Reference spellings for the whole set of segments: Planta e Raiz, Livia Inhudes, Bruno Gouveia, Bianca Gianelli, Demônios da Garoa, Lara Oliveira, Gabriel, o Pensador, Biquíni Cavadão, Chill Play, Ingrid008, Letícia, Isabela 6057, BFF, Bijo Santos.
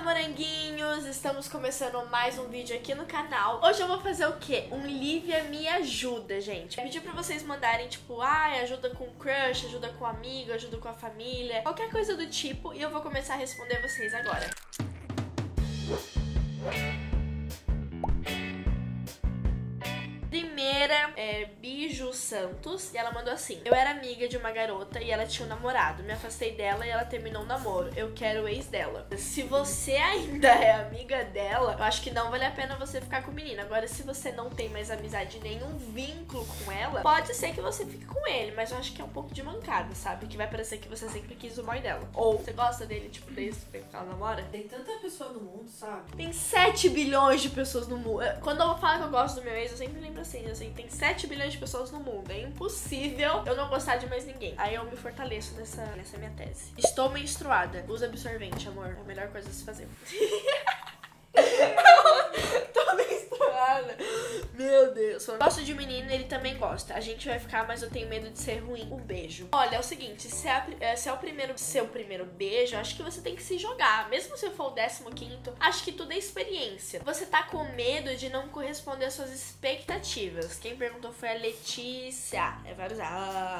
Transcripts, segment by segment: Olá, moranguinhos! Estamos começando mais um vídeo aqui no canal. Hoje eu vou fazer o quê? Um Lívia me ajuda, gente. Eu pedi pra vocês mandarem, tipo, ajuda com crush, ajuda com amigo, ajuda com a família, qualquer coisa do tipo, e eu vou começar a responder vocês agora. Primeira é Bijo Santos, e ela mandou assim: eu era amiga de uma garota e ela tinha um namorado. Me afastei dela e ela terminou o namoro. Eu quero o ex dela. Se você ainda é amiga dela, eu acho que não vale a pena você ficar com o menino. Agora, se você não tem mais amizade, nenhum vínculo com ela, pode ser que você fique com ele, mas eu acho que é um pouco de mancada, sabe? Que vai parecer que você sempre quis o mal dela. Ou você gosta dele, tipo, desde que ela namora. Tem tanta pessoa no mundo, sabe? Tem 7 bilhões de pessoas no mundo. Quando eu falo que eu gosto do meu ex, eu sempre lembro assim, tem 7 bilhões de pessoas no mundo. É impossível eu não gostar de mais ninguém. Aí eu me fortaleço nessa minha tese. Estou menstruada. Usa absorvente, amor. É a melhor coisa a se fazer. Tô menstruada. Meu Deus. Gosto de menino, ele também gosta. A gente vai ficar, mas eu tenho medo de ser ruim. Um beijo. Olha, é o seguinte, se é o primeiro, seu primeiro beijo, acho que você tem que se jogar. Mesmo se for o 15º, acho que tudo é experiência. Você tá com medo de não corresponder às suas expectativas. Quem perguntou foi a Letícia. É vários.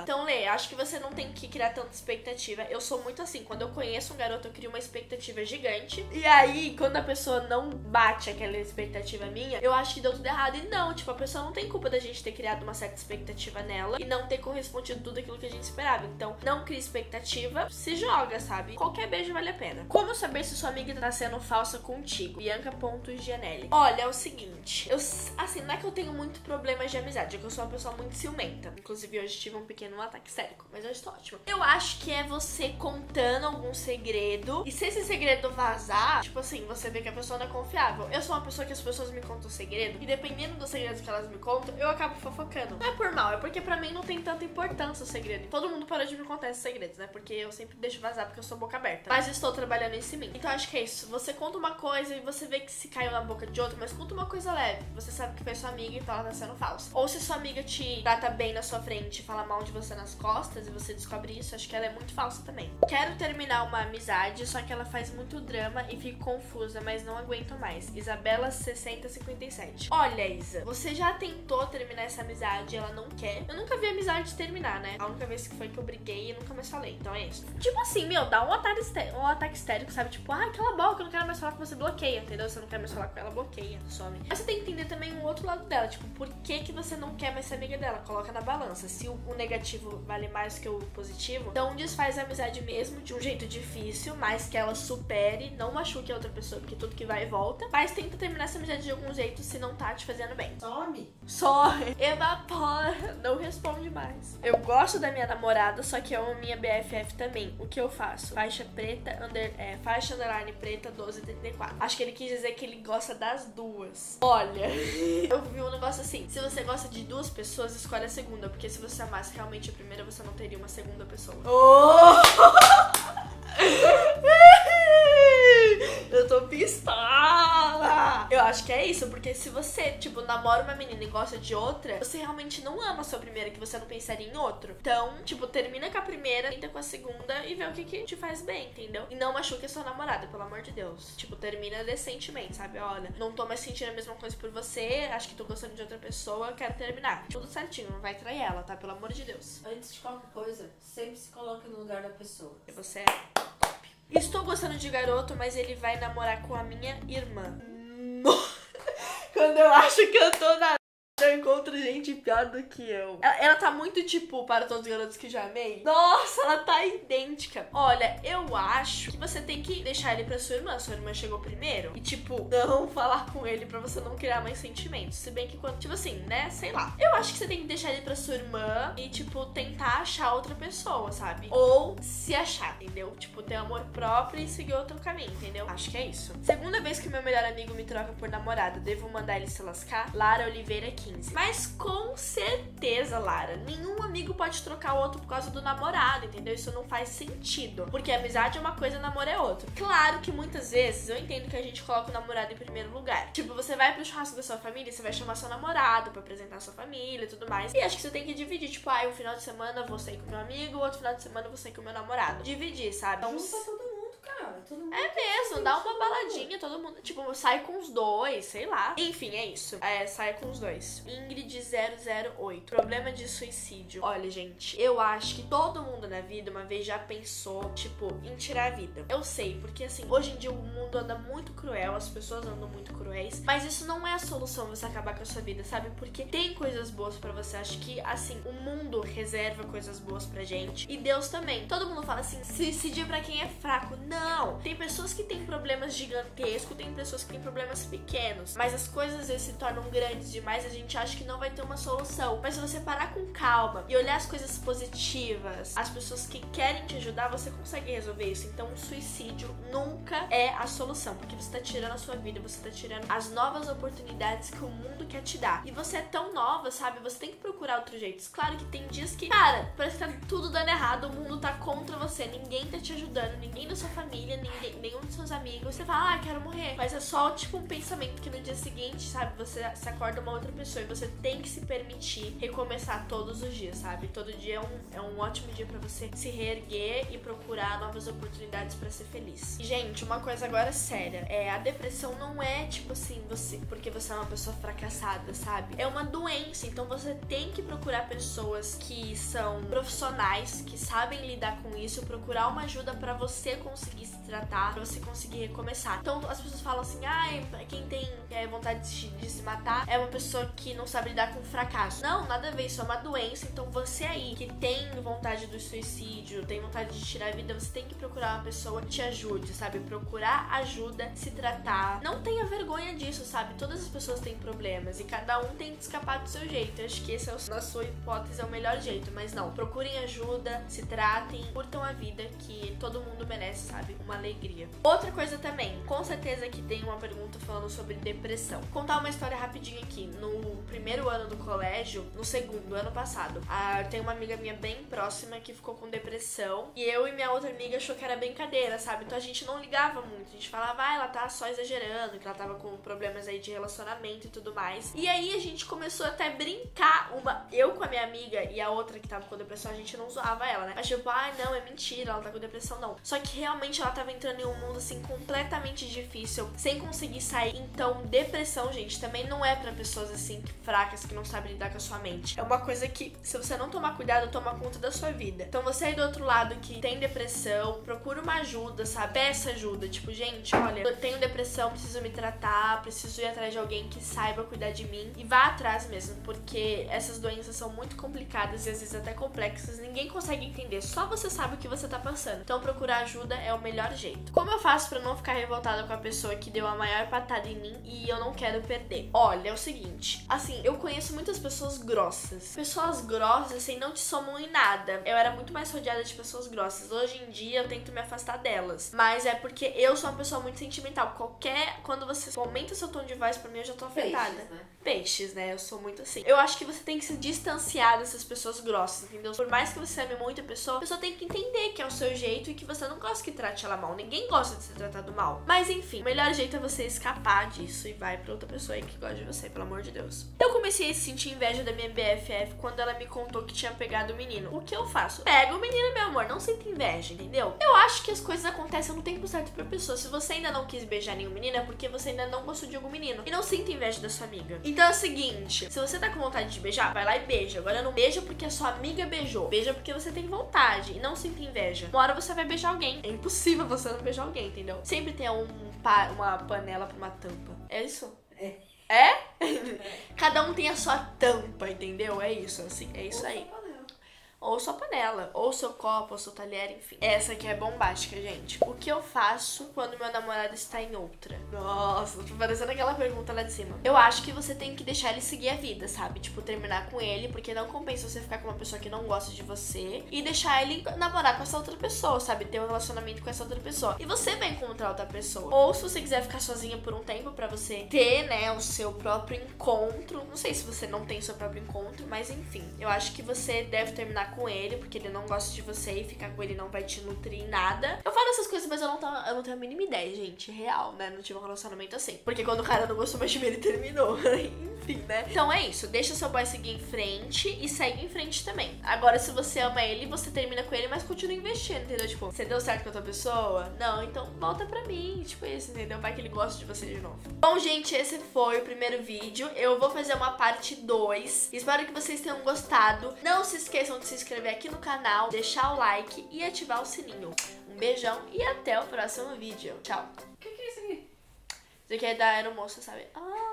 Então, Lê, acho que você não tem que criar tanta expectativa. Eu sou muito assim, quando eu conheço um garoto, eu crio uma expectativa gigante. E aí, quando a pessoa não bate aquela expectativa minha, eu acho que deu tudo errado. E não, tipo, a pessoa não tem culpa da gente ter criado uma certa expectativa nela e não ter correspondido tudo aquilo que a gente esperava. Então, não cria expectativa, se joga, sabe? Qualquer beijo vale a pena. Como saber se sua amiga tá sendo falsa contigo? Bianca.Gianelli. Olha, é o seguinte, eu, assim, não é que eu tenho muito problemas de amizade, é que eu sou uma pessoa muito ciumenta. Inclusive, hoje tive um pequeno ataque célico, mas hoje tô ótima. Eu acho que é você contando algum segredo, e se esse segredo vazar, tipo assim, você vê que a pessoa não é confiável. Eu sou uma pessoa que as pessoas me contam segredo, e dependendo do segredo que elas me contam, eu acabo fofocando. Não é por mal, é porque pra mim não tem tanta importância o segredo. Todo mundo parou de me contar esses segredos, né? Porque eu sempre deixo vazar porque eu sou boca aberta. Mas eu estou trabalhando em mim. Então acho que é isso. Você conta uma coisa e você vê que se caiu na boca de outro, mas conta uma coisa leve. Você sabe que foi sua amiga, então ela tá sendo falsa. Ou se sua amiga te trata bem na sua frente e fala mal de você nas costas e você descobre isso, acho que ela é muito falsa também. Quero terminar uma amizade, só que ela faz muito drama e fico confusa, mas não aguento mais. Isabela 6057. Olha, Isa, você já tentou terminar essa amizade e ela não quer. Eu nunca vi amizade terminar, né? A única vez que foi que eu briguei e nunca mais falei. Então é isso. Tipo assim, meu, dá um ataque histérico, sabe? Tipo, aquela boca, eu não quero mais falar com você, bloqueia, entendeu? Você não quer mais falar com ela, bloqueia, some. Mas você tem que entender também o outro lado dela. Tipo, por que que você não quer mais ser amiga dela? Coloca na balança. Se o negativo vale mais que o positivo, então desfaz a amizade mesmo, de um jeito difícil, mas que ela supere, não machuque a outra pessoa, porque tudo que vai e volta. Mas tenta terminar essa amizade de algum jeito, se não tá te fazendo bem. Some? Some. Evapora. Não responde mais. Eu gosto da minha namorada, só que eu amo minha BFF também. O que eu faço? Faixa preta, faixa underline preta, 1234. Acho que ele quis dizer que ele gosta das duas. Olha, eu vi um negócio assim: se você gosta de duas pessoas, escolhe a segunda, porque se você amasse realmente a primeira, você não teria uma segunda pessoa. Eu tô pistola! Eu acho que é isso, porque se você, tipo, namora uma menina e gosta de outra, você realmente não ama a sua primeira, que você não pensaria em outro. Então, tipo, termina com a primeira, tenta com a segunda e vê o que que te faz bem, entendeu? E não machuque a sua namorada, pelo amor de Deus. Tipo, termina decentemente, sabe? Olha, não tô mais sentindo a mesma coisa por você, acho que tô gostando de outra pessoa, quero terminar. Tudo certinho, não vai trair ela, tá? Pelo amor de Deus. Antes de qualquer coisa, sempre se coloque no lugar da pessoa. E você é... Estou gostando de garoto, mas ele vai namorar com a minha irmã. Quando eu acho que eu tô na... eu encontro gente pior do que eu. Ela tá muito tipo para todos os garotos que já amei. Nossa, ela tá idêntica. Olha, eu acho que você tem que deixar ele pra sua irmã. Sua irmã chegou primeiro. E tipo, não falar com ele pra você não criar mais sentimentos. Se bem que quando... tipo assim, né? Sei lá. Eu acho que você tem que deixar ele pra sua irmã e tipo, tentar achar outra pessoa, sabe? Ou se achar, entendeu? Tipo, ter amor próprio e seguir outro caminho, entendeu? Acho que é isso. Segunda vez que meu melhor amigo me troca por namorada. Devo mandar ele se lascar? Lara Oliveira aqui. Mas com certeza, Lara, nenhum amigo pode trocar o outro por causa do namorado, entendeu? Isso não faz sentido. Porque amizade é uma coisa, namoro é outra. Claro que muitas vezes eu entendo que a gente coloca o namorado em primeiro lugar. Tipo, você vai pro churrasco da sua família e você vai chamar seu namorado pra apresentar sua família e tudo mais. E acho que você tem que dividir. Tipo, um final de semana eu vou sair com meu amigo, outro final de semana eu vou sair com meu namorado. Dividir, sabe? Então, junta todo mundo, cara. todo mundo. É mesmo, dá uma baladinha, todo mundo. Tipo, sai com os dois, sei lá. Enfim, é isso. É, sai com os dois. Ingrid008. Problema de suicídio. Olha, gente, eu acho que todo mundo na vida uma vez já pensou, tipo, em tirar a vida. Eu sei, porque assim, hoje em dia o mundo anda muito cruel, as pessoas andam muito cruéis. Mas isso não é a solução, você acabar com a sua vida, sabe? Porque tem coisas boas pra você. Acho que, assim, o mundo reserva coisas boas pra gente. E Deus também. Todo mundo fala assim, suicídio pra quem é fraco. Não! Tem pessoas que têm problemas gigantescos, tem pessoas que têm problemas pequenos. Mas as coisas às vezes se tornam grandes demais, a gente acha que não vai ter uma solução. Mas se você parar com calma e olhar as coisas positivas, as pessoas que querem te ajudar, você consegue resolver isso. Então, o suicídio nunca é a solução, porque você tá tirando a sua vida, você tá tirando as novas oportunidades que o mundo quer te dar. E você é tão nova, sabe? Você tem que procurar outro jeito. Claro que tem dias que, cara, parece que tá tudo dando errado, o mundo tá contra você, ninguém tá te ajudando, ninguém da sua família, nenhum dos seus amigos. Você fala, ah, quero morrer. Mas é só, tipo, um pensamento que no dia seguinte, sabe, você se acorda uma outra pessoa e você tem que se permitir recomeçar todos os dias, sabe? Todo dia é um ótimo dia pra você se reerguer e procurar novas oportunidades pra ser feliz. Gente, uma coisa agora séria, a depressão não é, tipo assim, porque você é uma pessoa fracassada, sabe? É uma doença, então você tem que procurar pessoas que são profissionais, que sabem lidar com isso, procurar uma ajuda pra você conseguir se tratar, pra você conseguir recomeçar. Então as pessoas falam assim, quem tem vontade de se matar é uma pessoa que não sabe lidar com fracasso. Não, nada a ver, isso é uma doença. Então você aí que tem vontade do suicídio, tem vontade de tirar a vida, você tem que procurar uma pessoa que te ajude, sabe? Procurar ajuda, se tratar. Não tenha vergonha disso, sabe? Todas as pessoas têm problemas e cada um tem que escapar do seu jeito. Eu acho que esse é na sua hipótese é o melhor jeito, mas não. Procurem ajuda, se tratem, curtam a vida, que todo mundo merece, sabe? Uma alegria. Outra coisa também, com certeza que tem uma pergunta falando sobre depressão. Vou contar uma história rapidinho aqui. No primeiro ano do colégio, no segundo, ano passado, tem uma amiga minha bem próxima que ficou com depressão, e eu e minha outra amiga achou que era brincadeira, sabe? Então a gente não ligava muito, a gente falava, ela tá só exagerando, que ela tava com problemas aí de relacionamento e tudo mais. E aí a gente começou até a brincar, eu com a minha amiga e a outra que tava com depressão, a gente não zoava ela, né? Mas tipo, não, é mentira, ela tá com depressão, não. Só que realmente ela tava entrando em um mundo, assim, completamente difícil, sem conseguir sair. Então, depressão, gente, também não é pra pessoas, assim, fracas, que não sabem lidar com a sua mente. É uma coisa que, se você não tomar cuidado, toma conta da sua vida. Então, você aí do outro lado que tem depressão, procura uma ajuda, sabe? Peça ajuda. Tipo, gente, olha, eu tenho depressão, preciso me tratar, preciso ir atrás de alguém que saiba cuidar de mim. E vá atrás mesmo, porque essas doenças são muito complicadas e às vezes até complexas, ninguém consegue entender, só você sabe o que você tá passando. Então procurar ajuda é o melhor jeito. Como eu faço pra não ficar revoltada com a pessoa que deu a maior patada em mim e eu não quero perder? Olha, é o seguinte, assim, eu conheço muitas pessoas grossas. Pessoas grossas, assim, não te somam em nada. Eu era muito mais rodeada de pessoas grossas. Hoje em dia eu tento me afastar delas, mas é porque eu sou uma pessoa muito sentimental. Quando você aumenta seu tom de voz pra mim, eu já tô afetada. Peixes, né? Eu sou muito assim. Eu acho que você tem que se distanciar dessas pessoas grossas, entendeu? Por mais que você ame muito a pessoa tem que entender que é o seu jeito e que você não gosta que trate ela mal. Ninguém gosta de ser tratado mal. Mas enfim, o melhor jeito é você escapar disso e vai pra outra pessoa aí que gosta de você, pelo amor de Deus. Eu comecei a sentir inveja da minha BFF quando ela me contou que tinha pegado o menino. O que eu faço? Pega o menino, meu amor, não sinta inveja, entendeu? Eu acho que as coisas acontecem no tempo certo pra pessoa. Se você ainda não quis beijar nenhum menino, é porque você ainda não gostou de algum menino. E não sinta inveja da sua amiga. Então é o seguinte, se você tá com vontade de beijar, vai lá e beija. Agora não beija porque a sua amiga beijou. Beija porque você tem vontade e não sinta inveja. Uma hora você vai beijar alguém. É impossível você não beijar alguém, entendeu? Sempre tem uma panela pra uma tampa. É isso? É? Cada um tem a sua tampa, entendeu? É isso, assim, é isso aí. Ou sua panela, ou seu copo, ou seu talher, enfim. Essa aqui é bombástica, gente. O que eu faço quando meu namorado está em outra? Nossa, tô parecendo aquela pergunta lá de cima. Eu acho que você tem que deixar ele seguir a vida, sabe? Tipo, terminar com ele, porque não compensa você ficar com uma pessoa que não gosta de você e deixar ele namorar com essa outra pessoa, sabe? Ter um relacionamento com essa outra pessoa. E você vai encontrar outra pessoa. Ou se você quiser ficar sozinha por um tempo pra você ter, né, o seu próprio encontro. Não sei se você não tem o seu próprio encontro, mas enfim. Eu acho que você deve terminar ficar com ele, porque ele não gosta de você e ficar com ele não vai te nutrir em nada. Eu falo essas coisas, mas eu não tenho a mínima ideia, gente. Real, né? Não tive um relacionamento assim. Porque quando o cara não gostou mais de mim, ele terminou. Enfim, né? Então é isso. Deixa seu boy seguir em frente e segue em frente também. Agora, se você ama ele, você termina com ele, mas continua investindo, entendeu? Tipo, você deu certo com outra pessoa? Não, então volta pra mim. Tipo isso, entendeu? Vai que ele gosta de você de novo. Bom, gente, esse foi o primeiro vídeo. Eu vou fazer uma parte 2. Espero que vocês tenham gostado. Não se esqueçam de se inscrever aqui no canal, deixar o like e ativar o sininho. Um beijão e até o próximo vídeo. Tchau. O que é isso aqui? Isso aqui é da aeromoça, sabe? Ah!